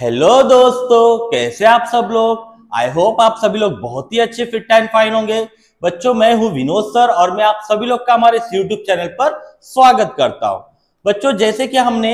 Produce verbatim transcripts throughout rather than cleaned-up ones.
Hello दोस्तों, कैसे आप सब लोग। आई होप आप सभी लोग बहुत ही अच्छे फिट एंड फाइन होंगे। बच्चों, मैं हूं विनोद सर और मैं आप सभी लोग का हमारे यूट्यूब चैनल पर स्वागत करता हूं। बच्चों, जैसे कि हमने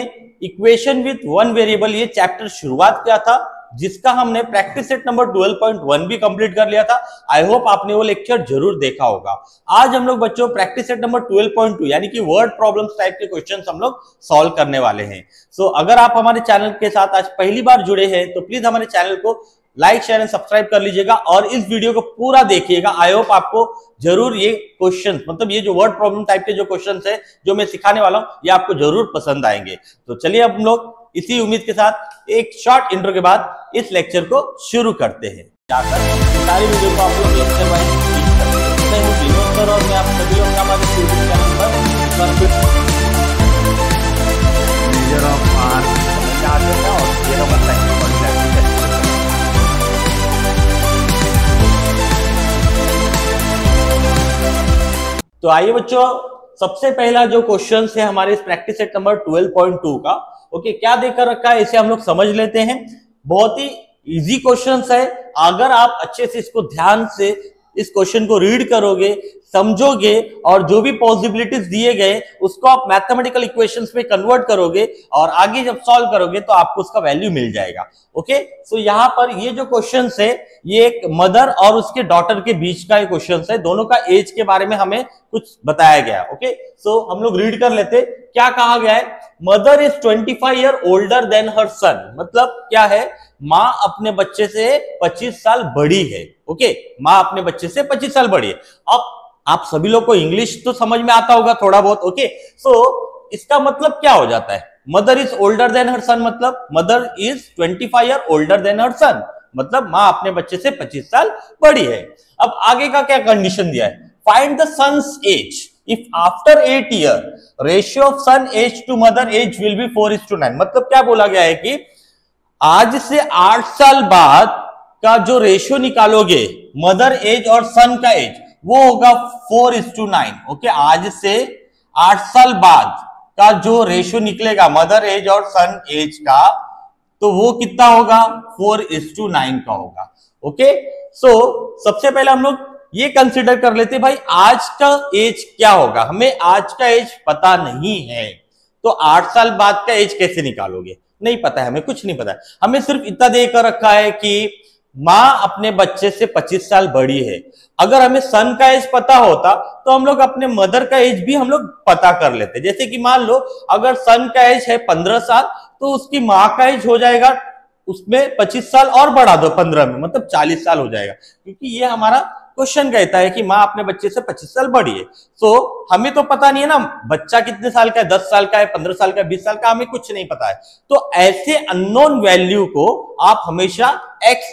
इक्वेशन विथ वन वेरिएबल ये चैप्टर शुरुआत किया था, जिसका हमने प्रैक्टिस सेट नंबर बारह पॉइंट एक भी कंप्लीट कर लिया था। आई होप आपने वो लेक्चर जरूर देखा होगा। आज हम लोग बच्चों प्रैक्टिस सेट नंबर बारह पॉइंट दो यानी कि वर्ड प्रॉब्लम्स टाइप के क्वेश्चंस हम लोग सॉल्व करने वाले हैं। सो so, अगर आप हमारे चैनल के साथ आज पहली बार जुड़े हैं तो प्लीज हमारे चैनल को लाइक शेयर एंड सब्सक्राइब कर लीजिएगा और इस वीडियो को पूरा देखिएगा। आई होप आपको जरूर ये क्वेश्चन, मतलब ये जो वर्ड प्रॉब्लम टाइप के जो क्वेश्चन है जो मैं सिखाने वाला हूँ, ये आपको जरूर पसंद आएंगे। तो चलिए हम लोग इसी उम्मीद के साथ एक शॉर्ट इंट्रो के बाद इस लेक्चर को शुरू करते हैं। सारी वीडियो को आप लोग लेक्चर वाइज विनोद सर और मैं आप सभी लोग का हमारे यूट्यूब चैनल पर मेजर ऑफ आर का और ये नंबर टेक्निकल क्लासेस है। तो आइए बच्चों, सबसे पहला जो क्वेश्चन है हमारे इस प्रैक्टिस सेट नंबर बारह पॉइंट दो का, ओके okay, क्या देकर रखा है इसे हम लोग समझ लेते हैं। बहुत ही इजी क्वेश्चन है। अगर आप अच्छे से इसको ध्यान से इस क्वेश्चन को रीड करोगे, समझोगे और जो भी पॉसिबिलिटीज दिए गए उसको आप मैथमेटिकल इक्वेशंस में कन्वर्ट करोगे और आगे जब सॉल्व करोगे तो आपको उसका वैल्यू मिल जाएगा। Okay okay? सो so, यहाँ पर ये जो क्वेश्चन है ये एक मदर और उसके डॉटर के बीच का क्वेश्चन है। दोनों का एज के बारे में हमें कुछ बताया गया। ओके सो so, हम लोग रीड कर लेते। क्या कहा गया है, मदर इज पच्चीस year older than her son. मतलब क्या है, माँ अपने बच्चे से पच्चीस साल बड़ी है। ओके माँ अपने बच्चे से पच्चीस साल बड़ी है। अब आप सभी लोग को इंग्लिश तो समझ में आता होगा थोड़ा बहुत। ओके सो so, इसका मतलब क्या हो जाता है, mother is older than her son मतलब मदर इज पच्चीस year older than her son, मतलब माँ अपने बच्चे से पच्चीस साल बड़ी है। अब आगे का क्या कंडीशन दिया है, find the son's age If after eight year ratio of son age to mother age will be four is to nine। मतलब क्या बोला गया है कि आज से आठ साल बाद का जो रेशियो निकालोगे मदर एज और सन का एज वो होगा four is to nine। Okay आज से आठ साल बाद का जो रेशियो निकलेगा मदर एज और सन एज का तो वो कितना होगा, four is to nine का होगा। ओके सो so, सबसे पहले हम लोग ये कंसिडर कर लेते भाई आज का एज क्या होगा। हमें आज का एज पता नहीं है तो आठ साल बाद का एज कैसे निकालोगे, नहीं पता है हमें, कुछ नहीं पता है। हमें सिर्फ इतना देकर रखा है कि माँ अपने बच्चे से पच्चीस साल बड़ी है। अगर हमें सन का एज पता होता तो हम लोग अपने मदर का एज भी हम लोग पता कर लेते। जैसे कि मान लो अगर सन का एज है पंद्रह साल तो उसकी माँ का एज हो जाएगा, उसमें पच्चीस साल और बढ़ा दो पंद्रह में, मतलब चालीस साल हो जाएगा, क्योंकि ये हमारा क्वेश्चन कहता है कि माँ अपने बच्चे से पच्चीस साल बड़ी है। तो so, हमें तो पता नहीं है ना बच्चा कितने साल का है, दस साल का है, पंद्रह साल का है, बीस साल का, हमें कुछ नहीं पता है। तो ऐसे अननोन वैल्यू को आप हमेशा एक्स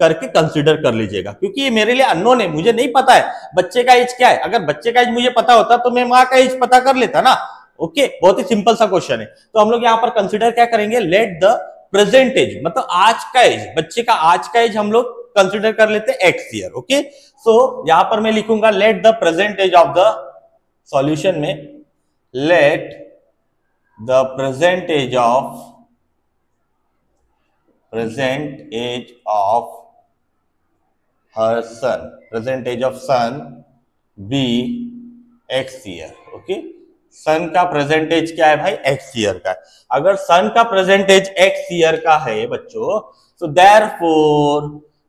करके कंसीडर कर लीजिएगा, क्योंकि ये मेरे लिए अननोन है, मुझे नहीं पता है बच्चे का एज क्या है। अगर बच्चे का एज मुझे पता होता तो मैं माँ का एज पता कर लेता ना। Okay okay? बहुत ही सिंपल सा क्वेश्चन है। तो हम लोग यहाँ पर कंसिडर क्या करेंगे, लेट द प्रेजेंट एज मतलब आज का एज, बच्चे का आज का एज हम लोग कंसिडर कर लेते एक्स ईयर। ओके सो यहां पर मैं लिखूंगा let the present age of the solution में, let the present age of present age of her son, present age of son be x year. Okay son का present as क्या है भाई, x year का। अगर सन का प्रेजेंट एज एक्स ईयर का है बच्चों so therefore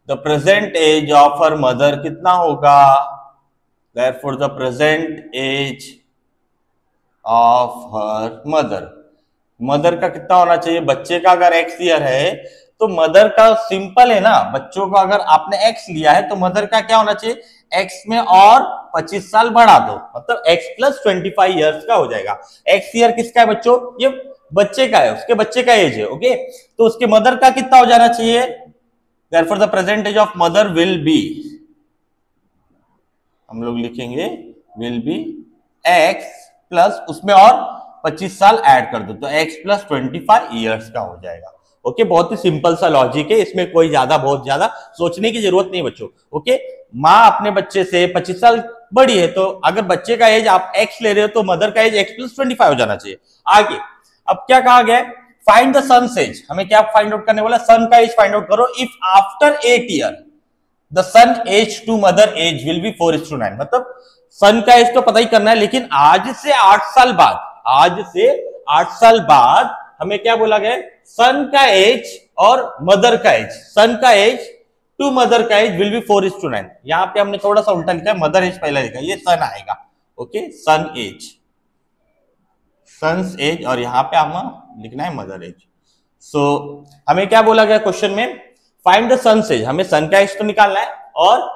the present age of her mother कितना होगा, therefore the present age of her mother, mother का कितना होना चाहिए, बच्चे का अगर एक्स ईयर है तो मदर का सिंपल है ना, बच्चों का अगर आपने एक्स लिया है तो मदर का क्या होना चाहिए, एक्स में और पच्चीस साल बढ़ा दो, मतलब x plus twenty five years का हो जाएगा। एक्स ईयर किसका है बच्चों, ये बच्चे का है, उसके बच्चे का एज है। ओके तो उसके मदर का कितना हो जाना चाहिए, therefore the present age of mother will be, हम लोग लिखेंगे will be x plus उसमें और पच्चीस साल ऐड कर दो तो x plus पच्चीस years का हो जाएगा। ओके okay, बहुत ही सिंपल सा लॉजिक है, इसमें कोई ज्यादा बहुत ज्यादा सोचने की जरूरत नहीं बच्चों। Okay okay? माँ अपने बच्चे से पच्चीस साल बड़ी है तो अगर बच्चे का एज आप x ले रहे हो तो मदर का एज x plus पच्चीस हो जाना चाहिए। आगे अब क्या कहा गया, फाइंड द सन्स एज, हमें क्या फाइंड आउट करने वाला, सन का एज फाइंड आउट करो। If after eight year the son age to mother age will be four is to nine, मतलब सन का एज तो पता ही करना है, लेकिन आज से आठ साल बाद, आज से आठ साल बाद हमें क्या बोला गया, सन का एज और मदर का एज, सन का एज टू मदर का age will be four is to nine. यहाँ पे हमने थोड़ा सा उल्टा लिखा है, मदर एज पहला लिखा है, ये सन आएगा। Okay, son age, son's age, और यहाँ पे हम लिखना है मदर एज। सो हमें क्या बोला गया क्वेश्चन में, फाइंड द सन्स एज, हमें सन का एज तो निकालना है, और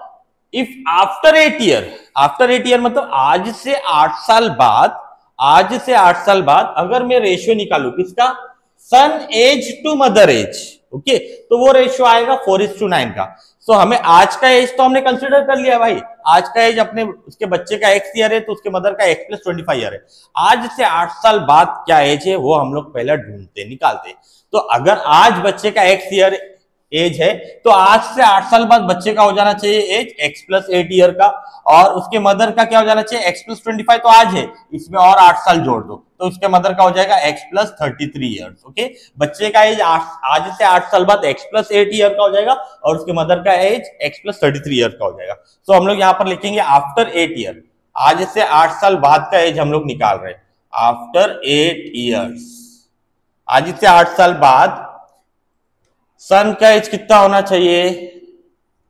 if after eight year, after eight year मतलब आज से आठ साल बाद, आज से आठ साल बाद अगर मैं रेशियो निकालू किसका, son age to mother age, okay, तो वो रेशियो आएगा फोर इज टू नाइन का। सो so, हमें आज का एज तो हमने कंसीडर कर लिया भाई, आज का एज अपने उसके बच्चे का एक्स ईयर है तो उसके मदर का x plus twenty five year है। आज से आठ साल बाद क्या एज है वो हम लोग पहले ढूंढते निकालते। तो अगर आज बच्चे का एक्स ईयर एज है तो आज से आठ साल बाद बच्चे का हो जाना चाहिए age x plus eight year का, और उसके मदर का क्या हो जाना चाहिए, एक्स प्लस ट्वेंटी फाइव तो आज है, इसमें और आठ साल जोड़ दो तो उसके मदर का हो जाएगा x plus thirty three years. Okay, बच्चे का एज आज से आठ साल बाद एक्स प्लस एट ईयर का हो जाएगा और उसके मदर का age x plus thirty three year का हो जाएगा। सो so, हम लोग यहाँ पर लिखेंगे आफ्टर एट ईयर, आज से आठ साल बाद का एज हम लोग निकाल रहे हैं, आफ्टर एट ईयर्स, आज से आठ साल बाद सन का एज कितना होना चाहिए,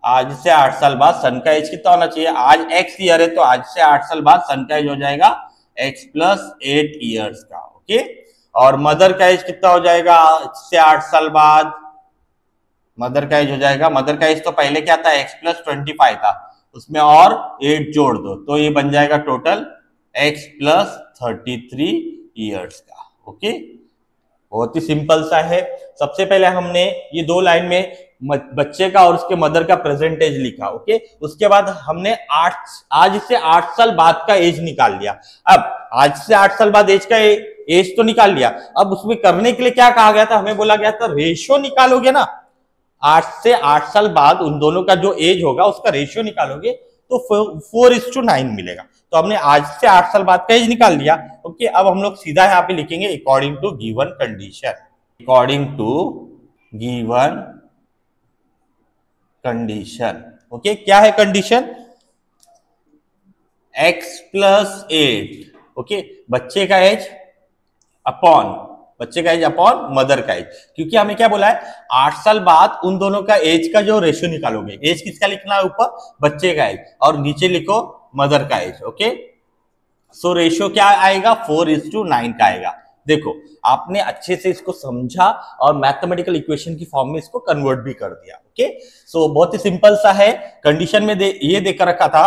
आज से आठ साल बाद सन का एज कितना होना चाहिए, आज एक्स ईयर है तो आज से आठ साल बाद सन का एज हो जाएगा एक्स प्लस एट ईयर्स का। ओके, और मदर का एज कितना हो जाएगा, आज से आठ साल बाद मदर का एज हो जाएगा, मदर का एज तो पहले क्या था, एक्स प्लस ट्वेंटी फाइव था, उसमें और एट जोड़ दो तो ये बन जाएगा total x plus thirty three years का। ओके, बहुत ही सिंपल सा है। सबसे पहले हमने ये दो लाइन में बच्चे का और उसके मदर का प्रेजेंटेज लिखा। ओके, उसके बाद हमने आठ आज से आठ साल बाद का एज निकाल लिया। अब आज से आठ साल बाद एज का एज तो निकाल लिया, अब उसमें करने के लिए क्या कहा गया था, हमें बोला गया था रेशियो निकालोगे ना, आठ से आठ साल बाद उन दोनों का जो एज होगा उसका रेशियो निकालोगे तो फोर इज टू नाइन मिलेगा। तो हमने आज से आठ साल बाद का एज निकाल लिया। ओके, अब हम लोग सीधा यहाँ पे लिखेंगे according to given condition, according to given condition. Okay, क्या है condition, x plus eight, okay, बच्चे का एज अपॉन, बच्चे का एज अपॉन मदर का एज, क्योंकि हमें क्या बोला है, आठ साल बाद उन दोनों का एज का जो रेशियो निकालोगे, एज किसका लिखना है, ऊपर बच्चे का एज और नीचे लिखो मदर का एज। ओके, सो रेशियो क्या आएगा, फोर इज टू नाइन का आएगा। देखो आपने अच्छे से इसको समझा और मैथमेटिकल इक्वेशन की फॉर्म में इसको कन्वर्ट भी कर दिया। ओके, सो बहुत ही सिंपल सा है। कंडीशन में दे, ये देकर रखा था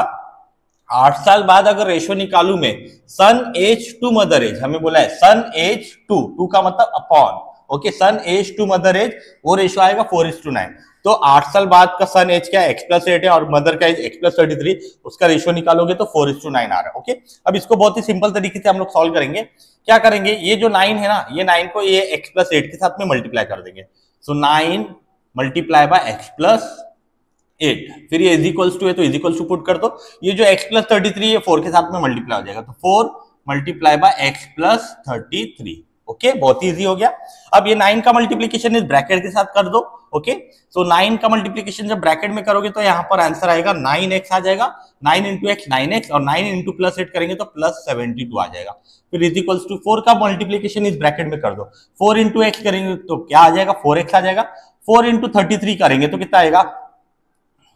आठ साल बाद अगर रेशियो निकालू में son age to mother age, हमें बोला है सन एज टू, टू का मतलब upon, okay, son age to mother age, वो रेशियो आएगा फोर इज टू नाइन। तो आठ साल बाद का सन एज क्या है, एक्स प्लस एट है, और मदर का age x plus thirty three, उसका रेशियो निकालोगे तो फोर इज टू नाइन आ रहा है। ओके, अब इसको बहुत ही सिंपल तरीके से हम लोग सॉल्व करेंगे। क्या करेंगे, ये जो नाइन है ना, ये नाइन को ये एक्स प्लस एट के साथ में मल्टीप्लाई कर देंगे। So nine multiply by x plus eight, फिर ये इज इक्वल्स टू है तो इज इक्वल्स टू पुट कर दो, ये जो एक्स प्लस थर्टी थ्री है फोर के साथ में मल्टीप्लाई हो जाएगा तो four multiply by x plus thirty three. Okay, बहुत इजी हो गया। अब ये नाइन का मल्टीप्लीकेशन इस ब्रैकेट के साथ कर दो। ओके, सो नाइन का मल्टीप्लीकेशन जब ब्रैकेट में करोगे तो यहाँ पर आंसर आएगा नाइन एक्स आ जाएगा, nine into x nine x, और नाइन इंटू प्लस एट करेंगे तो प्लस सेवेंटी टू आ जाएगा। फिर इज इक्वल्स टू फोर का मल्टीप्लीकेशन इस ब्रैकेट में कर दो, फोर इंटू एक्स करेंगे तो क्या आ जाएगा, फोर एक्स आ जाएगा, फोर इंटू थर्टी थ्री करेंगे तो कितना आएगा,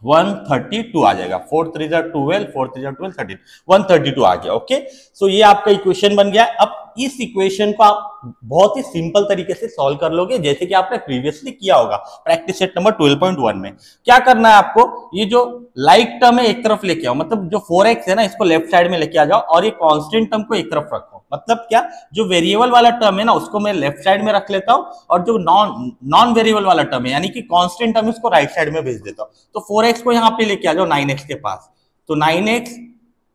वन थर्टी टू आ जाएगा, फोर थ्री जार ट्वेल्व, फोर थ्री जार twelve thirteen, one thirty two आ गया। ओके, सो ये आपका इक्वेशन बन गया। अब इस इक्वेशन को आप बहुत ही सिंपल तरीके से सॉल्व कर लोगे जैसे कि आपने प्रीवियसली किया होगा practice set number twelve point one में। क्या करना है आपको, ये जो लाइक टर्म है एक तरफ लेके आओ, मतलब जो फोर एक्स है ना इसको लेफ्ट साइड में लेके आ जाओ, और ये कांस्टेंट टर्म को एक तरफ रखो, मतलब क्या, जो वेरिएबल वाला टर्म है ना उसको मैं लेफ्ट साइड में रख लेता हूँ, और जो नॉन नॉन वेरिएबल वाला टर्म है यानी कि कांस्टेंट टर्म इसको राइट साइड में भेज देता हूँ। तो फोर एक्स को यहाँ पे लेके आ जाओ नाइन एक्स के पास, तो नाइन एक्स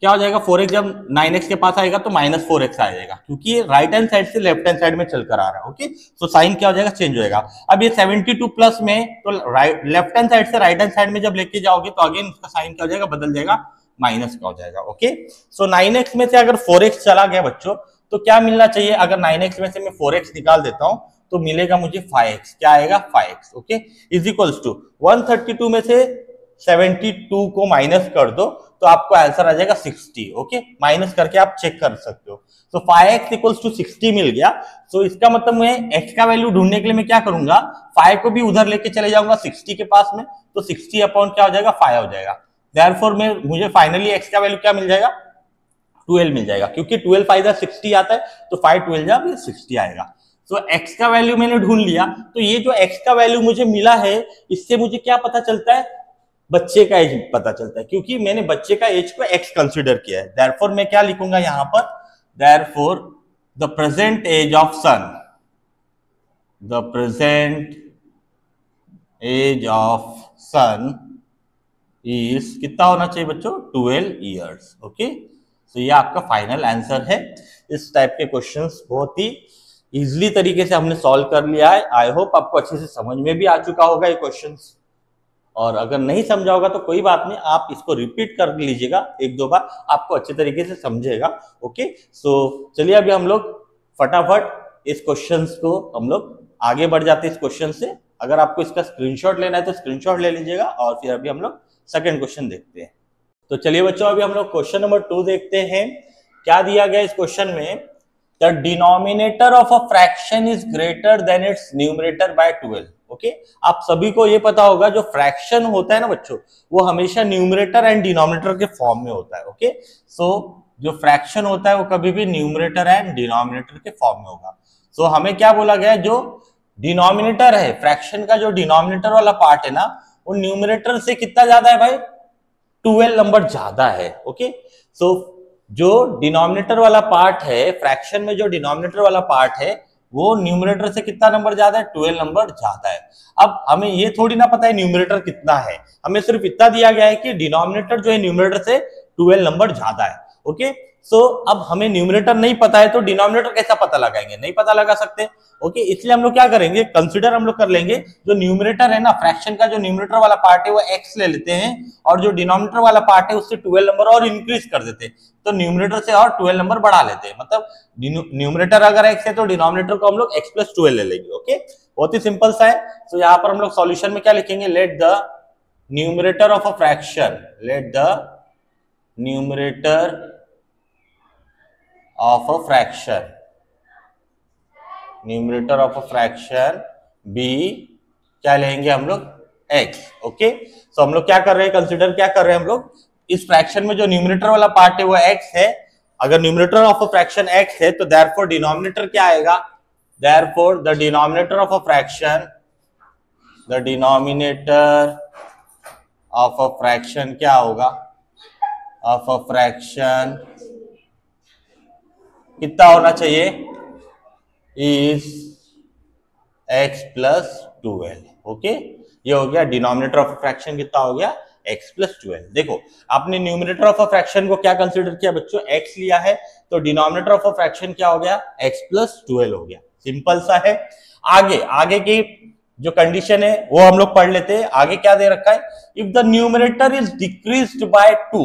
क्या हो जाएगा, फोर एक्स जब नाइन एक्स के पास आएगा तो माइनस फोर एक्स आ जाएगा, क्योंकि ये राइट हैंड साइड से लेफ्ट हैंड साइड में चलकर आ रहा है। ओके, तो साइन क्या हो जाएगा, चेंज हो जाएगा। अब ये सेवेंटी टू प्लस में तो राइट लेफ्ट हैंड साइड से राइट हैंड साइड में जब लेके जाओगे तो अगेन उसका साइन क्या हो जाएगा, बदल जाएगा, माइनस का हो जाएगा। ओके, सो नाइन एक्स में से अगर फोर एक्स चला गया बच्चों तो क्या मिलना चाहिए, अगर नाइन एक्स में से मैं फोर एक्स निकाल देता हूँ तो मिलेगा मुझे फाइव एक्स। क्या आएगा? Five x. Okay, is equals to one thirty two में से सेवेंटी टू को माइनस कर दो तो आपको आंसर आ जाएगा सिक्सटी। ओके, माइनस करके आप चेक कर सकते हो। तो five x equals to sixty मिल गया। तो इसका मतलब मैं x का वैल्यू ढूंढने के लिए मैं क्या करूंगा, फाइव को भी उधर लेके चले जाऊंगा सिक्सटी के पास में। तो सिक्सटी अपॉन क्या हो जाएगा, फाइव हो जाएगा। देयरफॉर मैं मुझे फाइनली x का वैल्यू क्या मिल जाएगा, ट्वेल्व मिल जाएगा, क्योंकि ट्वेल्व फाइव जा सिक्सटी आता है तो फाइव ट्वेल्व जा सिक्सटी आएगा। तो x का वैल्यू मैंने ढूंढ लिया। तो ये जो x का वैल्यू मुझे मिला है, इससे मुझे क्या पता चलता है, बच्चे का एज पता चलता है, क्योंकि मैंने बच्चे का एज को x कंसीडर किया है। देयरफॉर मैं क्या लिखूंगा यहाँ पर, therefore the present age of son, the present age of son is कितना होना चाहिए बच्चों, ट्वेल्व इयर्स। ओके, तो ये आपका फाइनल आंसर है। इस टाइप के क्वेश्चंस बहुत ही इजली तरीके से हमने सॉल्व कर लिया है। आई होप आपको अच्छे से समझ में भी आ चुका होगा ये क्वेश्चंस, और अगर नहीं समझा होगा तो कोई बात नहीं, आप इसको रिपीट कर लीजिएगा एक दो बार, आपको अच्छे तरीके से समझेगा। ओके, सो चलिए अभी हम लोग फटाफट इस क्वेश्चंस को हम लोग आगे बढ़ जाते हैं इस क्वेश्चन से। अगर आपको इसका स्क्रीनशॉट लेना है तो स्क्रीनशॉट ले लीजिएगा, और फिर अभी हम लोग सेकेंड क्वेश्चन देखते हैं। तो चलिए बच्चों, अभी हम लोग क्वेश्चन नंबर टू देखते हैं। क्या दिया गया इस क्वेश्चन में, The denominator of a fraction is greater than its numerator by twelve. Okay, आप सभी को ये पता होगा जो फ्रैक्शन होता है ना बच्चों, वो हमेशा न्यूमरेटर एंड डिनोमिनेटर के फॉर्म में होता है। ओके, सो जो फ्रैक्शन होता है वो कभी भी न्यूमरेटर एंड डिनोमिनेटर के फॉर्म में होगा। सो so, हमें क्या बोला गया है, जो डिनोमिनेटर है फ्रैक्शन का, जो डिनोमिनेटर वाला पार्ट है ना, वो न्यूमरेटर से कितना ज्यादा है भाई, ट्वेल्व नंबर ज्यादा है। ओके, सो so, जो डिनोमिनेटर वाला पार्ट है फ्रैक्शन में, जो डिनोमिनेटर वाला पार्ट है वो न्यूमरेटर से कितना नंबर ज्यादा है, ट्वेल्व नंबर ज्यादा है। अब हमें ये थोड़ी ना पता है न्यूमरेटर कितना है, हमें सिर्फ इतना दिया गया है कि डिनोमिनेटर जो है न्यूमरेटर से ट्वेल्व नंबर ज्यादा है। ओके, सो so, अब हमें न्यूमरेटर नहीं पता है तो डिनोमिनेटर कैसा पता लगाएंगे, नहीं पता लगा सकते। ओके, इसलिए हम लोग क्या करेंगे, कंसीडर हम लोग कर लेंगे जो न्यूमरेटर है ना फ्रैक्शन का, जो न्यूमरेटर वाला पार्ट है वो एक्स ले लेते हैं, और जो डिनोमिनेटर वाला पार्ट है उससे ट्वेल्व नंबर और इंक्रीज कर देते हैं, तो न्यूमरेटर से और ट्वेल्व नंबर बढ़ा लेते हैं। मतलब न्यूमरेटर अगर एक्स है तो डिनोमिनेटर को हम लोग एक्स प्लस ट्वेल्व ले लेंगे। ओके, बहुत ही सिंपल सा है। तो so, यहाँ पर हम लोग सोल्यूशन में क्या लिखेंगे, let the numerator of a fraction, let the numerator of a fraction, numerator of a fraction b क्या लेंगे हम लोग, x। ओके, सो हम लोग क्या कर रहे हैं, कंसिडर क्या कर रहे हैं हम लोग, इस फ्रैक्शन में जो न्यूमरेटर वाला पार्ट है वो x है। अगर numerator of a fraction x है तो therefore डिनोमिनेटर क्या आएगा, therefore the denominator of a fraction, the denominator of a fraction क्या होगा, of a fraction कितना होना चाहिए, is x plus twelve. Okay, ये हो गया डिनोमिनेटर ऑफ फ्रैक्शन, कितना हो गया, एक्स प्लस ट्वेल्व। देखो आपने न्यूमरेटर ऑफ अ फ्रैक्शन को क्या कंसीडर किया बच्चों, एक्स लिया है, तो डिनोमिनेटर ऑफ अ फ्रैक्शन क्या हो गया, एक्स प्लस ट्वेल्व हो गया। सिंपल सा है। आगे आगे की जो कंडीशन है वो हम लोग पढ़ लेते हैं। आगे क्या दे रखा है, if the numerator is decreased by two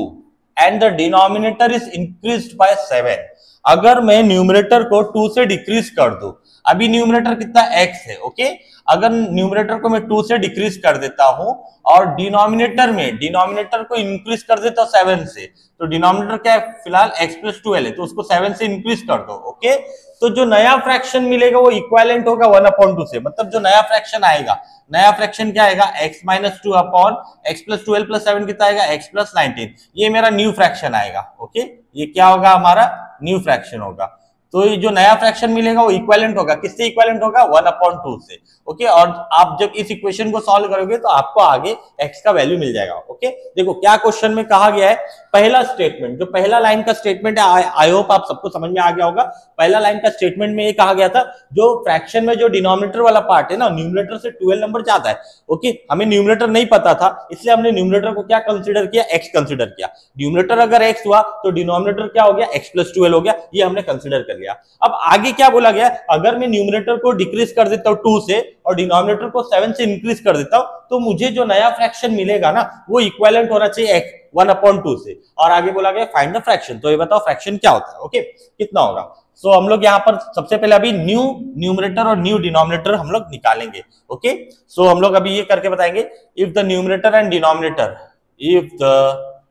and the denominator is increased by seven. अगर मैं न्यूमरेटर को टू से डिक्रीज कर दूं, अभी न्यूमरेटर कितना x है। ओके, अगर न्यूमरेटर को मैं टू से डिक्रीज कर देता हूं और डिनोमिनेटर में डिनोमिनेटर को इंक्रीज कर देता हूं सेवन से, तो डिनोमिनेटर क्या है फिलहाल x प्लस ट्वेल्व है, तो उसको सेवन से इंक्रीज कर दो। ओके, तो जो नया फ्रैक्शन मिलेगा वो इक्वालेंट होगा वन अपॉन टू से। मतलब जो नया फ्रैक्शन आएगा, नया फ्रैक्शन क्या आएगा, x minus two upon x plus twelve plus seven कितना आएगा, x प्लस नाइनटीन। ये मेरा न्यू फ्रैक्शन आएगा। ओके, ये क्या होगा, हमारा न्यू फ्रैक्शन होगा। तो ये जो नया फ्रैक्शन मिलेगा वो इक्विवेलेंट होगा, किससे इक्विवेलेंट होगा, वन अपॉन टू से। ओके, और आप जब इस इक्वेशन को सॉल्व करोगे तो आपको आगे एक्स का वैल्यू मिल जाएगा। ओके, देखो क्या क्वेश्चन में कहा गया है, पहला स्टेटमेंट, जो पहला लाइन का स्टेटमेंट है, आई होप आप सबको समझ में आ गया होगा। पहला लाइन का स्टेटमेंट में ये कहा गया था जो फ्रैक्शन में जो डिनोमिनेटर वाला पार्ट है ना, न्यूमरेटर से ट्वेल्व नंबर ज्यादा है। ओके, हमें न्यूमरेटर नहीं पता था, इसलिए हमने न्यूमरेटर को क्या कंसिडर किया, एक्स कंसिडर किया। न्यूमरेटर अगर एक्स हुआ तो डिनोमिनेटर क्या हो गया, एक्स प्लस ट्वेल्व हो गया, ये हमने कंसिडर कर लिया। अब आगे क्या बोला गया, अगर मैं न्यूमरेटर को डिक्रीज कर देता हूँ टू से और डिनोमिनेटर को सेवन से इंक्रीज कर देता हूँ तो मुझे जो नया फ्रैक्शन मिलेगा ना वो इक्विवेलेंट होना चाहिए वन अपॉन टू से। और आगे बोला गया फाइंड द फ्रैक्शन, तो ये बताओ फ्रैक्शन क्या होता है, ओके कितना होगा। सो so, हम लोग यहाँ पर सबसे पहले अभी न्यू न्यूमरेटर और न्यू डिनोमिनेटर हम लोग निकालेंगे, ओके। सो so, हम लोग अभी ये करके बताएंगे if the numerator and denominator, if the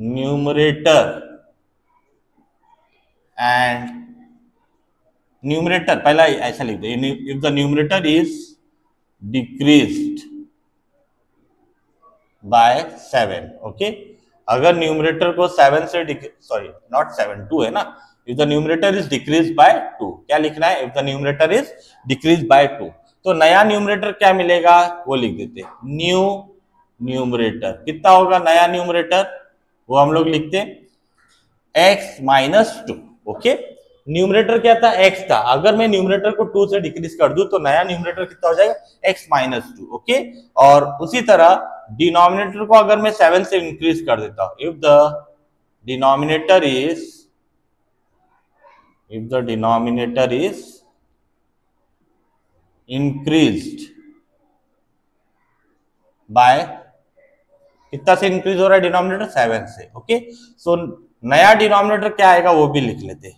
numerator and numerator पहला ऐसा लिख दो, if the numerator is decreased by seven, okay. अगर न्यूमरेटर को सेवन से सॉरी नॉट सेवन टू है ना, if the numerator is decrease by two क्या लिखना है, if the numerator is decrease by two. तो नया न्यूमरेटर क्या मिलेगा वो लिख देते न्यू न्यूमरेटर, कितना होगा नया न्यूमरेटर वो हम लोग लिखते x minus two, okay. Numerator क्या था एक्स था, अगर मैं न्यूमरेटर को टू से डिक्रीज कर दूं तो नया न्यूमरेटर कितना हो जाएगा एक्स माइनस टू, ओके। और उसी तरह डिनोमिनेटर को अगर मैं सेवन से इंक्रीज कर देता हूं, if the denominator is if the denominator is increased by कितना से इंक्रीज हो रहा है डिनोमिनेटर सेवन से, ओके। सो नया डिनोमिनेटर क्या आएगा वो भी लिख लेते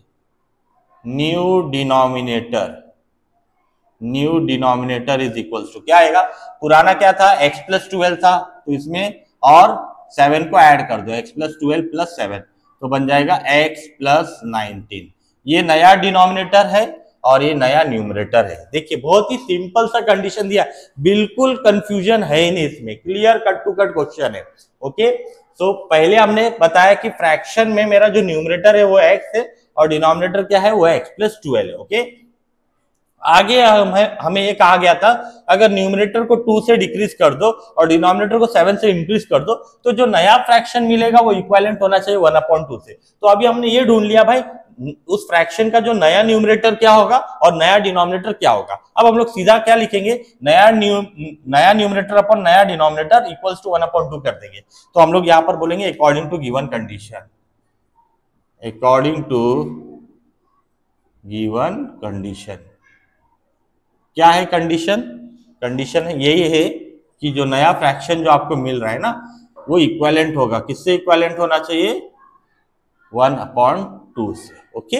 new denominator, new denominator is equals to क्या आएगा, पुराना क्या था एक्स प्लस ट्वेल्व था तो इसमें और सेवन को ऐड कर दो x plus twelve plus seven तो बन जाएगा एक्स प्लस नाइनटीन। ये नया डिनोमिनेटर है और ये नया न्यूमरेटर है। देखिए बहुत ही सिंपल सा कंडीशन दिया, बिल्कुल कंफ्यूजन है ही नहीं इसमें, clear cut to cut question है, ओके। तो पहले हमने बताया कि फ्रैक्शन में मेरा जो न्यूमरेटर है वो एक्स है और डिनोमिनेटर क्या है वो एक्स प्लस ट्वेल्व है, ओके। आगे हमें हमें ये कहा गया था अगर न्यूमरेटर को टू से डिक्रीज कर दो और डिनोमिनेटर को सेवन से इंक्रीज कर दो तो जो नया फ्रैक्शन मिलेगा वो इक्विवेलेंट होना चाहिए वन अपॉन टू से। तो अभी हमने ये ढूंढ लिया भाई उस फ्रैक्शन का जो नया न्यूमरेटर क्या होगा और नया डिनोमिनेटर क्या होगा। अब हम लोग सीधा क्या लिखेंगे नया न्यू नया न्यूमरेटर अपॉन नया denominator equals to one upon two कर देंगे। तो हम लोग यहां पर बोलेंगे according to given condition, according to given condition. क्या है कंडीशन, कंडीशन यही है कि जो नया फ्रैक्शन जो आपको मिल रहा है ना वो इक्विवेलेंट होगा, किससे इक्विवेलेंट होना चाहिए वन अपॉन टू से, ओके।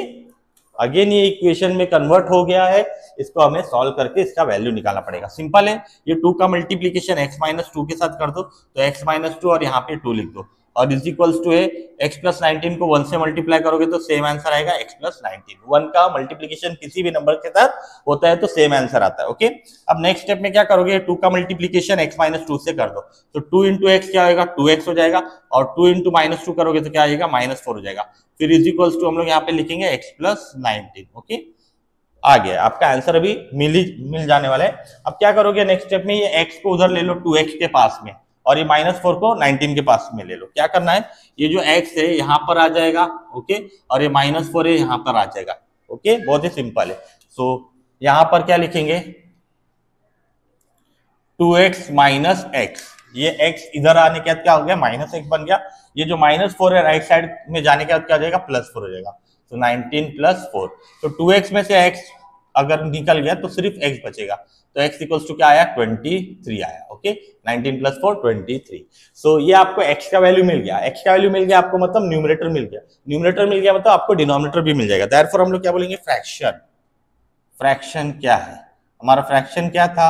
अगेन ये इक्वेशन में कन्वर्ट हो गया है, इसको हमें सॉल्व करके इसका वैल्यू निकालना पड़ेगा। सिंपल है, ये टू का मल्टीप्लीकेशन एक्स माइनस टू के साथ कर दो तो एक्स माइनस टू और यहाँ पे टू लिख दो और इज इक्वल्स टू है एक्स प्लस नाइनटीन को वन से मल्टीप्लाई करोगे तो सेम आंसर आएगा एक्स प्लस नाइनटीन। वन का मल्टीप्लीकेशन किसी भी नंबर के साथ होता है तो सेम आंसर आता है, ओके। अब नेक्स्ट स्टेप में क्या करोगे टू का मल्टीप्लीकेशन एक्स माइनस टू से कर दो तो टू इंटू एक्स क्या होगा टू एक्स हो जाएगा और टू इंटू माइनस टू करोगे तो क्या आएगा माइनस फोर हो जाएगा। फिर इज इक्वल्स टू हम लोग यहाँ पे लिखेंगे एक्स प्लस नाइनटीन, ओके। आ गया आपका आंसर, अभी मिल मिल जाने वाला है। अब क्या करोगे नेक्स्ट स्टेप में ये एक्स को उधर ले लो टू एक्स के पास में और ये माइनस फोर को नाइनटीन के पास में ले लो। क्या करना है ये जो x है यहाँ पर आ जाएगा, ओके, और ये माइनस फोर है यहाँ पर आ जाएगा, ओके। बहुत ही सिंपल है। सो so, यहाँ पर क्या लिखेंगे टू एक्स माइनस एक्स, ये x इधर आने के बाद क्या हो गया माइनस एक्स बन गया, ये जो माइनस फोर है राइट साइड में जाने के बाद क्या हो जाएगा प्लस फोर हो जाएगा। तो नाइनटीन प्लस फोर तो टू एक्स में से x अगर निकल गया तो सिर्फ x बचेगा तो x इक्वल्स टू क्या आया ट्वेंटी थ्री आया, okay. Nineteen plus four twenty three. So ये आपको x का वैल्यू मिल गया, x का वैल्यू मिल गया आपको मतलब न्यूमरेटर मिल गया, न्यूमरेटर मिल गया मतलब आपको डिनोमिनेटर भी मिल जाएगा। देयरफॉर हम लोग क्या बोलेंगे फ्रैक्शन, फ्रैक्शन क्या है हमारा, फ्रैक्शन क्या था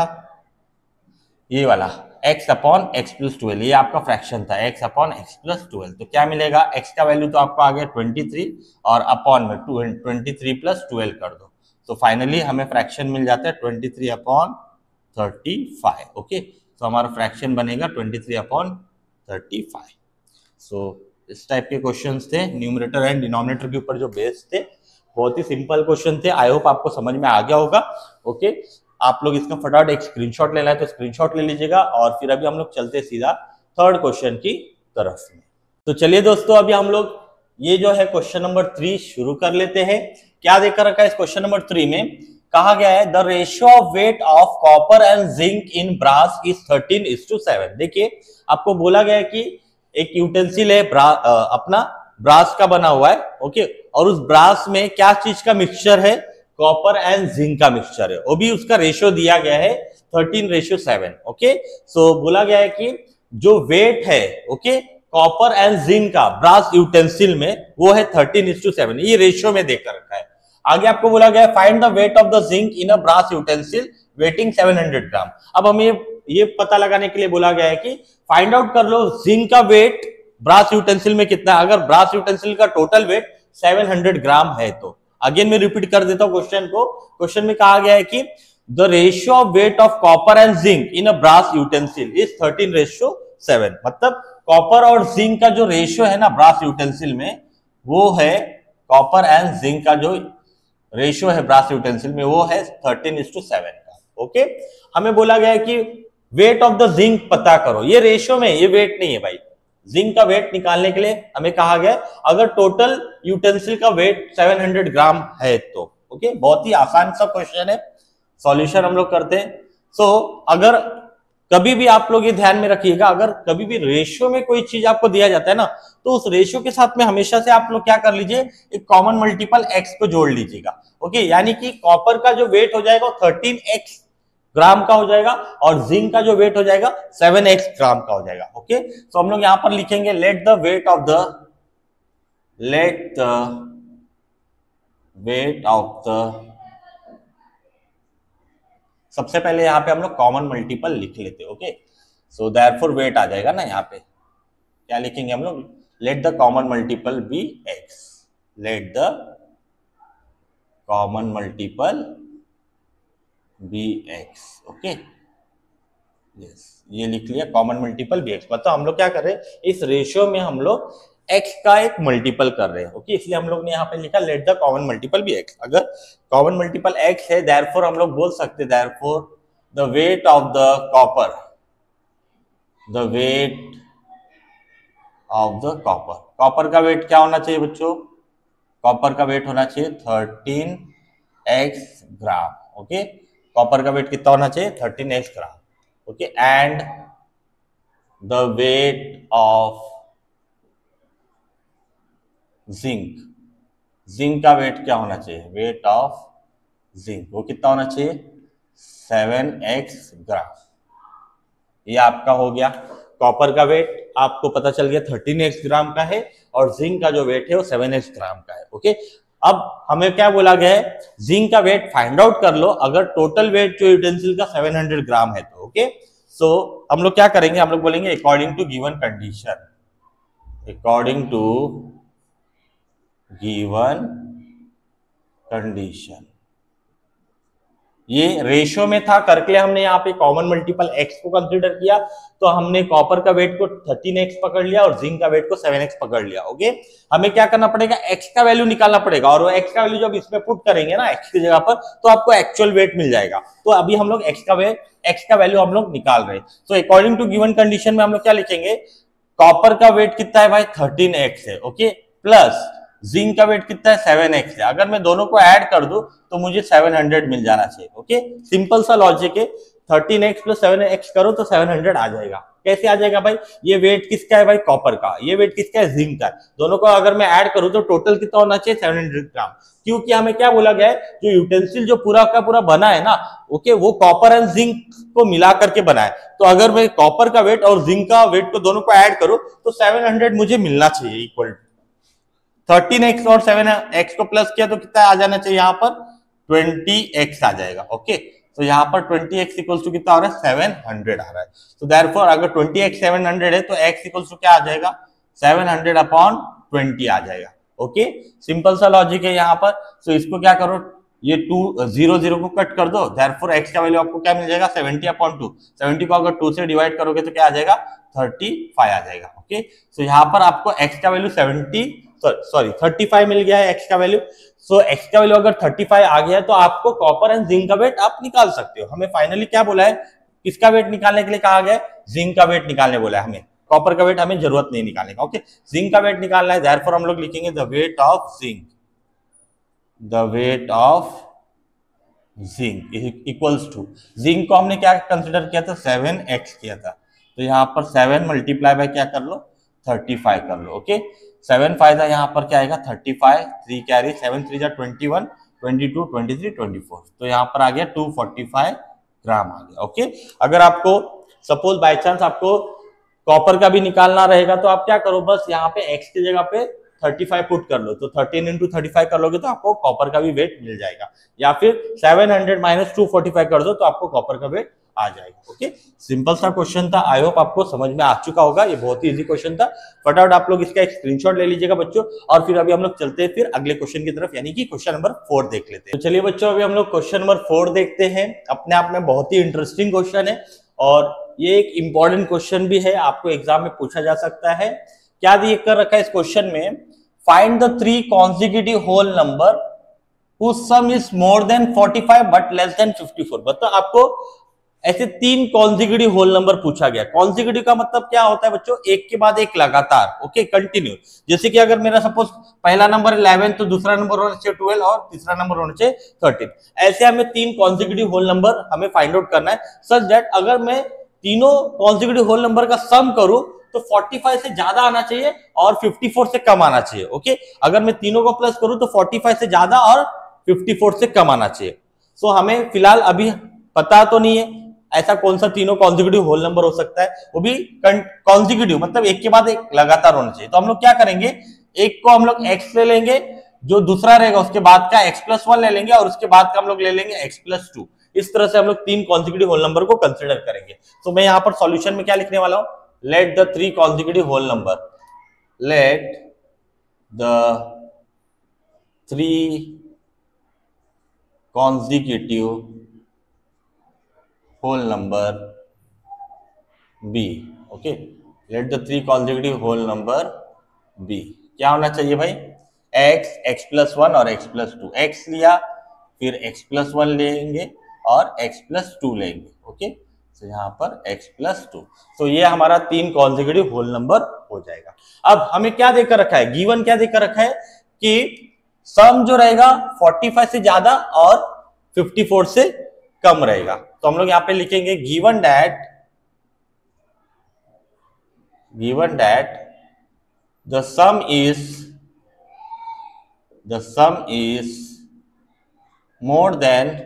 ये वाला x upon x plus twelve, ये आपका फ्रैक्शन था x upon x plus twelve. तो क्या मिलेगा x का वैल्यू तो आपको आ गया ट्वेंटी थ्री और अपॉन में to twenty three plus twelve कर दो तो फाइनली हमें फ्रैक्शन मिल जाता है twenty three upon thirty five, okay. तो हमारा फ्रैक्शन बनेगा twenty three upon thirty five. So इस टाइप के क्वेश्चंस थे न्यूमरेटर एंड डिनोमिनेटर के ऊपर जो बेस्ड थे, बहुत ही सिंपल क्वेश्चन थे। आई होप आपको समझ में आ गया होगा, ओके। आप लोग इसका फटाफट एक स्क्रीनशॉट लेना है तो स्क्रीनशॉट ले लीजिएगा और फिर अभी हम लोग चलते सीधा थर्ड क्वेश्चन की तरफ में। तो चलिए दोस्तों अभी हम लोग ये जो है क्वेश्चन नंबर थ्री शुरू कर लेते हैं। क्या देखकर रखा है इस क्वेश्चन नंबर थ्री में कहा गया है the ratio of weight of copper and zinc in brass is thirteen is to seven. देखिए आपको बोला गया है कि एक यूटेंसिल है ब्रा, अपना ब्रास का बना हुआ है, ओके, और उस ब्रास में क्या चीज का मिक्सचर है कॉपर एंड जिंक का मिक्सचर है, वो भी उसका रेशियो दिया गया है thirteen ratio seven. Okay, so बोला गया है कि जो वेट है ओके कॉपर एंड जिंक का ब्रास यूटेंसिल में वो है थर्टीन इज टू सेवन, ये रेशियो में देखकर रखा है। आगे आपको बोला गया है find the weight of the zinc in a brass utensil weighting seven hundred gram. अब हमें ये पता लगाने के लिए बोला गया है कि फाइंड आउट कर लो जिंक का वेट ब्रास यूटेंसिल में कितना, अगर ब्रास यूटेंसिल का total weight seven hundred gram है तो। अगेन मैं रिपीट कर देता हूं क्वेश्चन को। क्वेश्चन में कहा गया है कि the ratio of weight of copper and zinc in a brass utensil is thirteen ratio seven. मतलब कॉपर और जिंक का जो रेशियो है ना ब्रास यूटेंसिल में वो है, कॉपर एंड जिंक का जो रेशियो है ब्रास यूटेंसिल में वो है थर्टीन इज टू सेवन का। ओके, हमें बोला गया है कि वेट ऑफ द जिंक पता करो, ये रेशियो में, ये वेट नहीं है भाई। जिंक का वेट निकालने के लिए हमें कहा गया अगर टोटल यूटेंसिल का वेट सेवन हंड्रेड ग्राम है तो। ओके, बहुत ही आसान सा क्वेश्चन है, सॉल्यूशन हम लोग करते हैं। सो so, अगर कभी भी आप लोग ये ध्यान में रखिएगा, अगर कभी भी रेशियो में कोई चीज आपको दिया जाता है ना तो उस रेशियो के साथ में हमेशा से आप लोग क्या कर लीजिए, एक कॉमन मल्टीपल एक्स को जोड़ लीजिएगा। ओके, यानी कि कॉपर का जो वेट हो जाएगा थर्टीन एक्स ग्राम का हो जाएगा और जिंक का जो वेट हो जाएगा सेवन एक्स ग्राम का हो जाएगा। ओके, सो हम लोग यहां पर लिखेंगे let the weight of the let the weight of the, सबसे पहले यहां पे हम लोग कॉमन मल्टीपल लिख लेते। ओके, सो देयरफॉर वेट आ जाएगा ना, यहाँ पे क्या लिखेंगे हम लोग, let the common multiple be x, let the common multiple be x. Okay, yes, ये लिख लिया कॉमन मल्टीपल बी एक्स। मतलब हम लोग क्या कर रहे हैं, इस रेशियो में हम लोग x का एक मल्टीपल कर रहे हैं। ओके, इसलिए हम लोग ने यहाँ पे लिखा let the common multiple be x. अगर कॉमन मल्टीपल x है देयरफॉर हम लोग बोल सकते हैं therefore the weight of the copper, the weight of the copper, copper का वेट क्या होना चाहिए बच्चों, कॉपर का वेट होना चाहिए thirteen x gram. Okay, copper का वेट कितना होना चाहिए thirteen x gram. Okay, and the weight of zinc, zinc का वेट क्या होना चाहिए, वेट ऑफ जिंक वो कितना होना चाहिए सेवन एक्स ग्राम। ये आपका हो गया, कॉपर का वेट आपको पता चल गया थर्टीन एक्स ग्राम का है और जिंक का जो वेट है वो सेवन एक्स ग्राम का है। ओके, अब हमें क्या बोला गया है, जिंक का वेट फाइंड आउट कर लो अगर टोटल वेट जो यूटेंसिल का सेवन हंड्रेड ग्राम है तो। ओके, सो so, हम लोग क्या करेंगे, हम लोग बोलेंगे according to given condition, according to given condition. ये रेशियो में था करके हमने यहाँ पे कॉमन मल्टीपल एक्स को कंसीडर किया, तो हमने कॉपर का वेट को थर्टीन एक्स पकड़ लिया और जिंक का वेट को सेवन एक्स पकड़ लिया। ओके, हमें क्या करना पड़ेगा, एक्स का वैल्यू निकालना पड़ेगा और वो एक्स का वैल्यू जब इसमें पुट करेंगे ना एक्स की जगह पर तो आपको एक्चुअल वेट मिल जाएगा। तो अभी हम लोग एक्स का वेट एक्स का वैल्यू हम लोग निकाल रहे हैं। So according to given condition में हम लोग क्या लिखेंगे, कॉपर का वेट कितना है भाई थर्टीन एक्स है। ओके, प्लस जिंक का वेट कितना है सेवन एक्स है, अगर मैं दोनों को ऐड कर दूं तो मुझे सेवन हंड्रेड मिल जाना चाहिए। ओके, सिंपल सा लॉजिक है, thirteen x plus seven x करो तो सेवन हंड्रेड आ जाएगा। कैसे आ जाएगा भाई, ये वेट किसका है भाई कॉपर का, ये वेट किसका है जिंक का, दोनों को अगर मैं ऐड करूं तो टोटल कितना होना चाहिए सेवन हंड्रेड ग्राम। क्योंकि हमें क्या बोला गया है, जो यूटेंसिल जो पूरा का पूरा बना है ना ओके वो कॉपर एंड जिंक को मिला करके बना है, तो अगर मैं कॉपर का वेट और जिंक का वेट को दोनों को ऐड करूं तो सेवन हंड्रेड मुझे मिलना चाहिए इक्वल टू थर्टीन एक्स और सेवन एक्स को प्लस किया तो कितना आ जाना चाहिए, यहाँ पर ट्वेंटी एक्स आ जाएगा। ओके, तो यहाँ पर ट्वेंटी एक्स इक्वल्स टू कितना आ रहा है सेवन हंड्रेड आ रहा है। तो देयरफॉर अगर ट्वेंटी एक्स सेवन हंड्रेड है तो x इक्वल्स टू क्या आ जाएगा सेवन हंड्रेड अपॉन ट्वेंटी आ जाएगा। ओके, सिंपल सा लॉजिक है यहाँ पर। सो so इसको क्या करो, ये टू जीरो जीरो को कट कर दो, देयरफॉर x का वैल्यू आपको क्या मिल जाएगा सेवेंटी अपॉन टू, सेवेंटी को अगर टू से डिवाइड करोगे तो क्या आ जाएगा थर्टी फाइव आ जाएगा। ओके, सो यहाँ पर आपको x का value seventy sorry thirty five मिल गया है x का वैल्यू। सो so, x का वैल्यू अगर थर्टी फाइव आ गया है तो आपको कॉपर एंड जिंक का वेट आप निकाल सकते हो। हमें फाइनली क्या बोला है, किसका वेट निकालने के लिए कहा गया है, जिंक का वेट निकालने बोला है हमें, कॉपर का वेट हमें जरूरत नहीं निकालने का। ओके, जिंक का वेट निकालना है, देयरफॉर हम लोग लिखेंगे the weight of zinc, the weight of zinc equals to, zinc को हमने क्या कंसिडर किया था सेवन एक्स किया था, तो यहाँ पर सेवन मल्टीप्लाई बाय क्या कर लो थर्टी फाइव कर लो। ओके, सेवन फाइव था यहाँ पर क्या आएगा thirty five, three carry seven three जा twenty one, twenty two, twenty three, twenty four, तो यहाँ पर आ गया टू फोर्टी फाइव ग्राम आ गया। ओके, अगर आपको सपोज बाय चांस आपको कॉपर का भी निकालना रहेगा तो आप क्या करो, बस यहाँ पे एक्स की जगह पे पैंतीस पुट कर लो, तो थर्टीन इंटू थर्टी फाइव कर लोगे तो आपको कॉपर का भी वेट मिल जाएगा, या फिर seven hundred minus two forty five कर दो तो आपको कॉपर का वेट आ जाएगा। ओके, सिंपल सा क्वेश्चन था, आई होप आपको समझ में आ चुका होगा। ये बहुत ही इजी क्वेश्चन था, फटाफट आप लोग इसका एक स्क्रीनशॉट ले लीजिएगा बच्चों, और फिर अभी हम लोग चलते हैं फिर अगले क्वेश्चन की तरफ, यानी कि क्वेश्चन नंबर फोर देख लेते हैं। तो चलिए बच्चों, अभी हम लोग क्वेश्चन नंबर फोर देखते हैं। अपने आप में बहुत ही इंटरेस्टिंग क्वेश्चन है और ये एक इंपॉर्टेंट क्वेश्चन भी है, आपको एग्जाम में पूछा जा सकता है। क्या दिए कर रखा है इस क्वेश्चन में, find the three consecutive whole number whose sum is more than forty-five but less than fifty-four। मतलब आपको ऐसे तीन कॉन्जिक्यूटिव होल नंबर पूछा गया। कॉन्जिक्यूटिव का मतलब क्या होता है बच्चों, एक के बाद एक लगातार, ओके कंटिन्यू। जैसे कि अगर मेरा सपोज पहला नंबर इलेवन तो दूसरा नंबर होना चाहिए ट्वेल्व और तीसरा नंबर होना चाहिए थर्टीन। ऐसे हमें तीन कॉन्जिक्यूटिव होल नंबर हमें फाइंड आउट करना है, सच दैट अगर मैं तीनों कॉन्जिक्यूटिव होल नंबर का सम करूं तो पैंतालीस से ज्यादा आना चाहिए और चौवन से कम आना चाहिए। ओके, अगर मैं तीनों को प्लस करूं तो पैंतालीस से ज्यादा और चौवन से कम आना चाहिए। सो so, हमें फिलहाल अभी पता तो नहीं है ऐसा कौन सा तीनों कॉन्जिक्यूटिव होल नंबर हो सकता है, वो भी कॉन्जिक्यूटिव मतलब एक के बाद एक लगातार होना चाहिए। तो हम लोग क्या करेंगे, एक को हम लोग एक्स ले लेंगे, जो दूसरा रहेगा उसके बाद का एक्स प्लस वन ले लेंगे और उसके बाद का हम लोग ले लेंगे एक्स प्लस टू। इस तरह से हम लोग तीन कॉन्जिक्यूटिव होल नंबर को कंसिडर करेंगे। तो मैं यहाँ पर सॉल्यूशन में क्या लिखने वाला हूं, let the three consecutive whole number, let the three consecutive whole number be. Okay, let the three consecutive whole number be क्या होना चाहिए भाई, एक्स, एक्स प्लस वन और एक्स प्लस टू। एक्स लिया फिर एक्स प्लस वन लेंगे और x plus two लेंगे। ओके, तो यहाँ पर x प्लस टू, तो ये हमारा तीन कॉन्जिक्यूटिव होल नंबर हो जाएगा। अब हमें क्या देकर रखा है, गिवन क्या देकर रखा है कि सम जो रहेगा पैंतालीस से ज्यादा और चौवन से कम रहेगा। तो हम लोग यहाँ पे लिखेंगे given that, given that the sum is, the sum is more than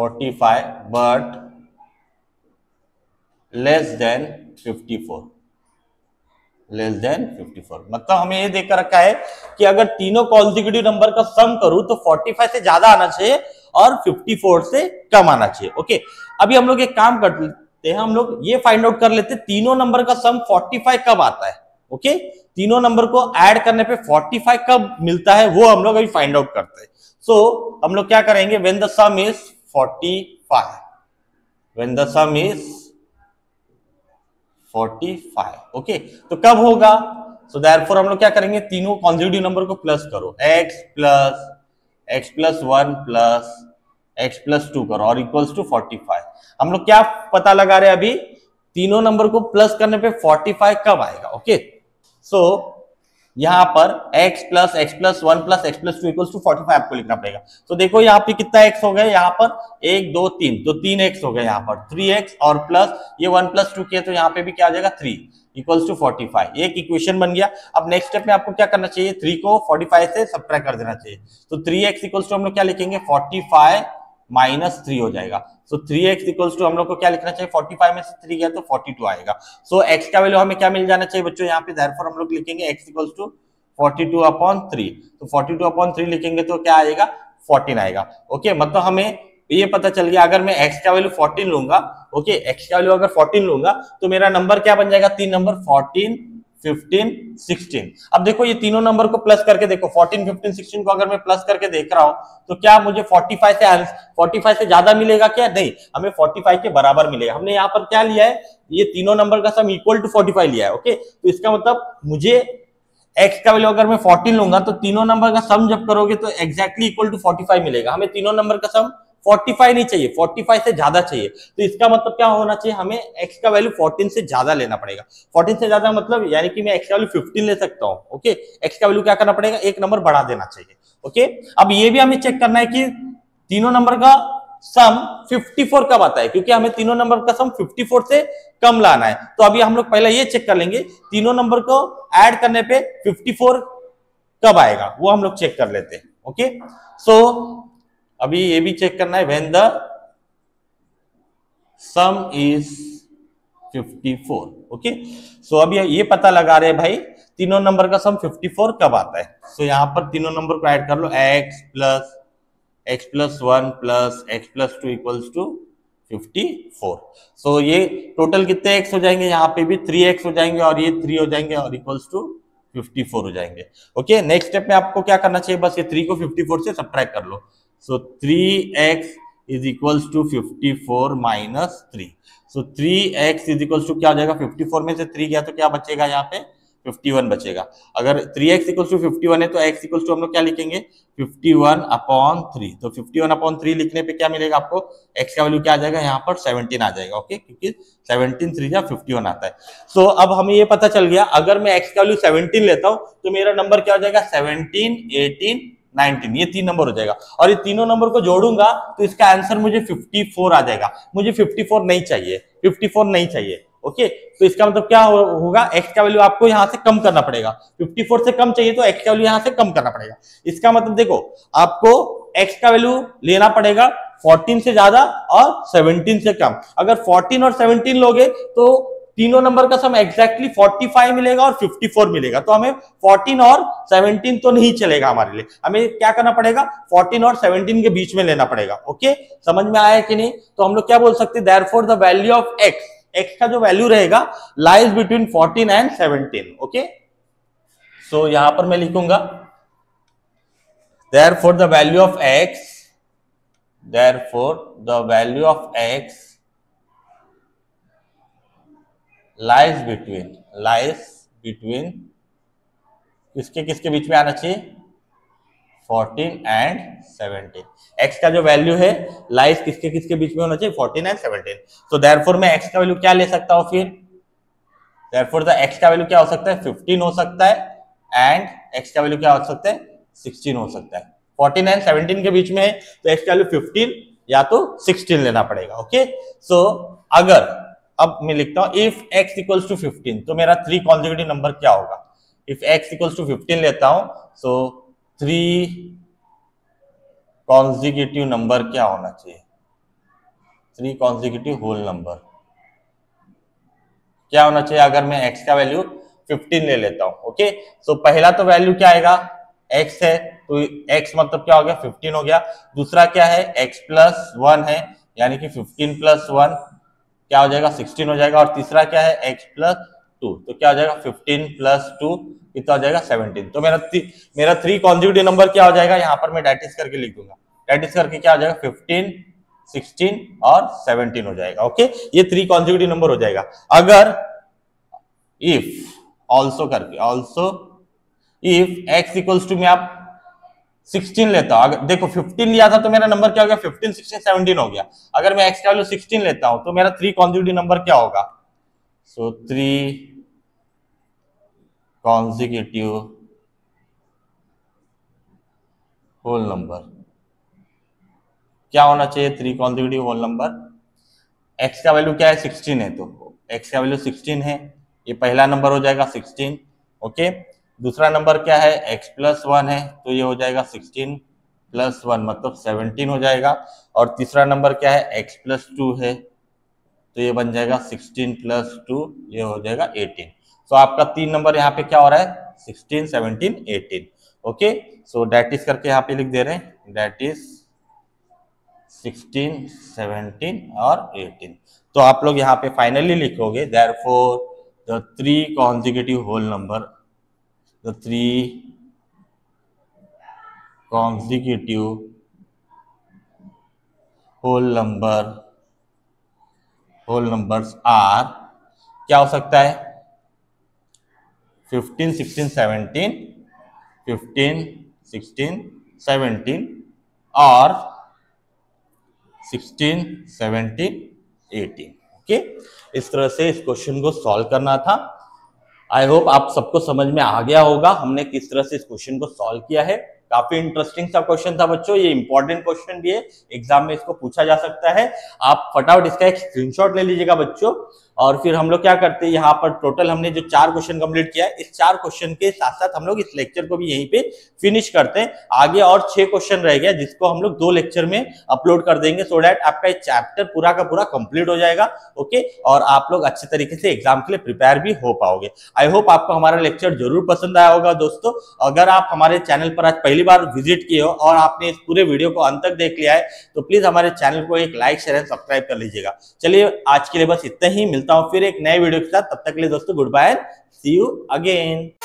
forty-five but less than fifty-four, less than fifty-four। मतलब हमें ये देखकर रखा है कि अगर तीनों कॉन्जिक्यूटिव नंबर का सम करूं तो पैंतालीस से ज्यादा आना चाहिए और चौवन से कम आना चाहिए। ओके, अभी हम लोग एक काम करते हैं, हम लोग ये फाइंड आउट कर लेते हैं तीनों नंबर का सम पैंतालीस कब आता है। ओके, तीनों नंबर को ऐड करने पे पैंतालीस कब मिलता है वो हम लोग अभी फाइंड आउट करते हैं। सो so, हम लोग क्या करेंगे, when the sum is forty-five, when the sum is forty-five, okay, तो कब होगा, so therefore हम लोग क्या करेंगे, तीनों कॉन्जिक्यूटिव नंबर को प्लस करो, x plus x plus one plus x plus two करो और इक्वल्स टू forty-five। हम लोग क्या पता लगा रहे हैं अभी, तीनों नंबर को प्लस करने पे पैंतालीस कब आएगा। ओके, सो यहाँ पर x plus x plus one plus x plus two equal to forty five आपको लिखना पड़ेगा। तो देखो यहाँ पे कितना x हो गया, यहाँ पर एक दो तीन, तो तीन x हो गया, यहाँ पर थ्री x और प्लस ये वन प्लस टू किया तो यहाँ पे भी क्या आ जाएगा three equals to forty five. एक इक्वेशन बन गया। अब नेक्स्ट स्टेप में आपको क्या करना चाहिए, थ्री को फोर्टी फाइव से सब्ट्रैक्ट कर देना चाहिए। तो थ्री एक्स इक्वल्स टू हम लोग क्या लिखेंगे, फोर्टी फाइव माइनस थ्री हो जाएगा। So three x equals to हम लोग को क्या लिखना चाहिए, फोर्टी फाइव में से थ्री गया तो फोर्टी टू आएगा। सो so, एक्स का वैल्यू हमें क्या मिल जाना चाहिए बच्चों, यहाँ पे therefore हम लोग लिखेंगे x equals to forty two upon three. तो फोर्टी टू अपॉन थ्री लिखेंगे तो क्या आएगा, फोर्टीन आएगा। ओके okay, मतलब हमें ये पता चल गया, अगर मैं एक्स का वैल्यू फोर्टीन लूंगा, ओके okay, एक्स का वैल्यू अगर फोर्टीन लूंगा तो मेरा नंबर क्या बन जाएगा, तीन नंबर फोर्टीन फिफ्टीन सिक्सटीन। अब देखो ये तीनों नंबर को प्लस करके देखो, फोर्टीन फिफ्टीन सिक्सटीन को अगर मैं प्लस करके देख रहा हूं तो क्या मुझे पैंतालीस से पैंतालीस से ज्यादा मिलेगा क्या, नहीं, हमें पैंतालीस के बराबर मिलेगा। हमने यहाँ पर क्या लिया है, ये तीनों नंबर का सम इक्वल टू पैंतालीस लिया है। ओके, तो इसका मतलब मुझे x का वैल्यू अगर मैं फोर्टीन लूंगा तो तीनों नंबर का सम जब करोगे तो एक्जैक्टली इक्वल टू पैंतालीस मिलेगा। हमें तीनों नंबर का सम पैंतालीस नहीं चाहिए, पैंतालीस से ज्यादा चाहिए। तो इसका मतलब क्या होना चाहिए, हमें x का वैल्यू फोर्टीन से ज्यादा लेना पड़ेगा। फोर्टीन से ज्यादा मतलब यानी कि मैं x का वैल्यू पंद्रह ले सकता हूँ। ओके, x का वैल्यू क्या करना पड़ेगा, एक नंबर बढ़ा देना चाहिए। ओके, अब ये भी हमें चेक करना है कि तीनों नंबर का सम चौवन कब आता है, क्योंकि हमें तीनों नंबर का सम चौवन से कम लाना है। तो अभी हम लोग पहले ये चेक कर लेंगे, तीनों नंबर को ऐड करने पे चौवन कब आएगा वो हम लोग चेक कर लेते हैं। ओके, सो अभी ये भी चेक करना है, when the sum is fifty four. Okay, so अब ये पता लगा रहे हैं भाई तीनों नंबर का सम फिफ्टी फोर कब आता है. सो so, यहाँ पर तीनों नंबर को ऐड कर लो, x plus x plus one plus x plus two equals to fifty four. So ये टोटल कितने एक्स हो जाएंगे, यहाँ पे भी थ्री एक्स हो जाएंगे और ये थ्री हो जाएंगे और इक्वल्स टू फिफ्टी फोर हो जाएंगे. ओके, नेक्स्ट स्टेप में आपको क्या करना चाहिए, बस ये थ्री को फिफ्टी फोर से सब्ट्रैक्ट कर लो. So three x is equals to fifty four minus three. So three x is equals to क्या हो जाएगा, फिफ्टी फोर में से थ्री गया तो क्या बचेगा, यहाँ पे फिफ्टी वन बचेगा. अगर three x equals to fifty one है तो एक्स इक्वल्स टू हम लोग क्या लिखेंगे, फिफ्टी वन अपॉन थ्री. तो फिफ्टी वन अपॉन थ्री लिखने पे क्या मिलेगा आपको, एक्स का वैल्यू क्या आ जाएगा यहाँ पर सेवनटीन आ जाएगा. ओके, क्योंकि सेवनटीन थ्री या फिफ्टी वन आता है. सो so, अब हमें ये पता चल गया अगर मैं एक्स का वैल्यू सेवनटीन लेता हूँ तो मेरा नंबर क्या हो जाएगा, सेवनटीन एटीन नाइनटीन, ये तीन नंबर हो जाएगा. और ये तीनों नंबर को जोड़ूंगा तो इसका आंसर मुझे फिफ्टी फोर आ जाएगा. मुझे फिफ्टी फोर नहीं चाहिए, फिफ्टी फोर नहीं चाहिए. ओके, तो इसका मतलब क्या हो, होगा एक्स का वैल्यू आपको यहाँ से कम करना पड़ेगा. फिफ्टी फोर से कम चाहिए तो एक्स का वैल्यू यहाँ से कम करना पड़ेगा. इसका मतलब देखो आपको एक्स का वैल्यू लेना पड़ेगा फोर्टीन से ज्यादा और सेवनटीन से कम. अगर फोर्टीन और सेवनटीन लोगे तो तीनों नंबर का सम एक्जैक्टली फोर्टी फाइव मिलेगा और फिफ्टी फोर मिलेगा. तो हमें फोर्टीन और सेवनटीन तो नहीं चलेगा हमारे लिए, हमें क्या करना पड़ेगा, फोर्टीन और सेवनटीन के बीच में लेना पड़ेगा. ओके, समझ में आया कि नहीं. तो हम लोग क्या बोल सकते हैं, therefore the value of x, x का जो वैल्यू रहेगा lies between fourteen and seventeen. Okay, so यहां पर मैं लिखूंगा therefore the value of x, therefore the value of x lies between, lies between किसके किसके बीच में आना चाहिए, फोर्टीन एंड सेवनटीन. x का जो वैल्यू है lies किसके किसके बीच में होना चाहिए, फोर्टीन एंड सेवनटीन. तो therefore मैं x का वैल्यू क्या ले सकता हूँ, फिर therefore the x का वैल्यू क्या हो सकता है, फिफ्टीन हो सकता है एंड x का वैल्यू क्या हो सकता है, सिक्सटीन हो सकता है. फोर्टीन एंड सेवनटीन के बीच में है तो x का वैल्यू फिफ्टीन या तो सिक्सटीन लेना पड़ेगा. ओके, सो अगर अब मैं लिखता हूं if x equals to fifteen तो मेरा थ्री कॉन्जिक्यूटिव नंबर क्या होगा. If x equals to fifteen लेता हूं सो थ्री कॉन्जिक्यूटिव नंबर क्या होना चाहिए, थ्री कॉन्जिक्यूटिव होल नंबर क्या होना चाहिए अगर मैं x का वैल्यू फिफ्टीन ले लेता हूं. ओके, सो पहला तो वैल्यू क्या आएगा, x है तो x मतलब क्या हो गया, फिफ्टीन हो गया. दूसरा क्या है, x प्लस वन है यानी कि फिफ्टीन प्लस वन क्या हो जाएगा, सिक्सटीन हो जाएगा. और तीसरा क्या है, x प्लस टू तो क्या हो जाएगा, फिफ्टीन प्लस टू कितना हो जाएगा, सेवनटीन. तो मेरा मेरा थ्री कॉन्जिक्यूटिव नंबर क्या हो जाएगा, यहाँ पर मैं डैटिस करके लिख दूंगा, डैटिस करके क्या हो जाएगा, फिफ्टीन सिक्सटीन और सेवनटीन हो जाएगा. ओके, ये थ्री कॉन्जिक्यूटिव नंबर हो जाएगा. अगर इफ ऑल्सो करके, also if x equals to में आप सिक्सटीन लेता हूं, अगर देखो फिफ्टीन लिया था तो मेरा नंबर क्या हो गया, फिफ्टीन सिक्सटीन सेवनटीन हो गया. अगर मैं एक्स का वैल्यू सिक्सटीन लेता हूं तो मेरा थ्री कॉन्जिक्यूटिव नंबर क्या होगा, so three consecutive whole number क्या होना चाहिए, three consecutive whole number. X का वैल्यू क्या है, सिक्सटीन है तो एक्स का वैल्यू सिक्सटीन है, ये पहला नंबर हो जाएगा सिक्सटीन. ओके, दूसरा नंबर क्या है, x प्लस वन है तो ये हो जाएगा सिक्सटीन प्लस वन मतलब सेवनटीन हो जाएगा. और तीसरा नंबर क्या है, x प्लस टू है तो ये बन जाएगा सिक्सटीन प्लस टू, ये हो जाएगा एटीन. सो आपका तीन नंबर यहाँ पे क्या हो रहा है, sixteen seventeen eighteen. Okay, so that is करके यहाँ पे लिख दे रहे हैं, डैट इज सिक्सटीन सेवनटीन और एटीन. तो आप लोग यहाँ पे फाइनली लिखोगे therefore the three consecutive whole number, the three consecutive whole number whole numbers are क्या हो सकता है, fifteen sixteen seventeen, fifteen sixteen seventeen और सिक्सटीन सेवनटीन एटीन. ओके, इस तरह से इस क्वेश्चन को सॉल्व करना था. आई होप आप सबको समझ में आ गया होगा हमने किस तरह से इस क्वेश्चन को सॉल्व किया है. काफी इंटरेस्टिंग सा क्वेश्चन था बच्चों, ये इंपॉर्टेंट क्वेश्चन भी है, एग्जाम में इसको पूछा जा सकता है. आप फटाफट इसका एक स्क्रीनशॉट ले लीजिएगा बच्चों और फिर हम लोग क्या करते हैं, यहाँ पर टोटल हमने जो चार क्वेश्चन कंप्लीट किया है, इस चार क्वेश्चन के साथ साथ हम लोग इस लेक्चर को भी यहीं पे फिनिश करते हैं। आगे और छह क्वेश्चन रह गया जिसको हम लोग दो लेक्चर में अपलोड कर देंगे, सो डैट आपका ये चैप्टर पूरा का पूरा कंप्लीट हो जाएगा। ओके, और आप लोग अच्छे तरीके से एग्जाम के लिए प्रिपेयर भी हो पाओगे। आई होप आपको हमारा लेक्चर जरूर पसंद आया होगा दोस्तों। अगर आप हमारे चैनल पर आज पहली बार विजिट किए हो और आपने इस पूरे वीडियो को अंत तक देख लिया है तो प्लीज हमारे चैनल को एक लाइक शेयर एंड सब्सक्राइब कर लीजिएगा। चलिए आज के लिए बस इतना ही, मिलता हूं फिर एक नए वीडियो के साथ। तब तक के लिए दोस्तों good bye, see you again.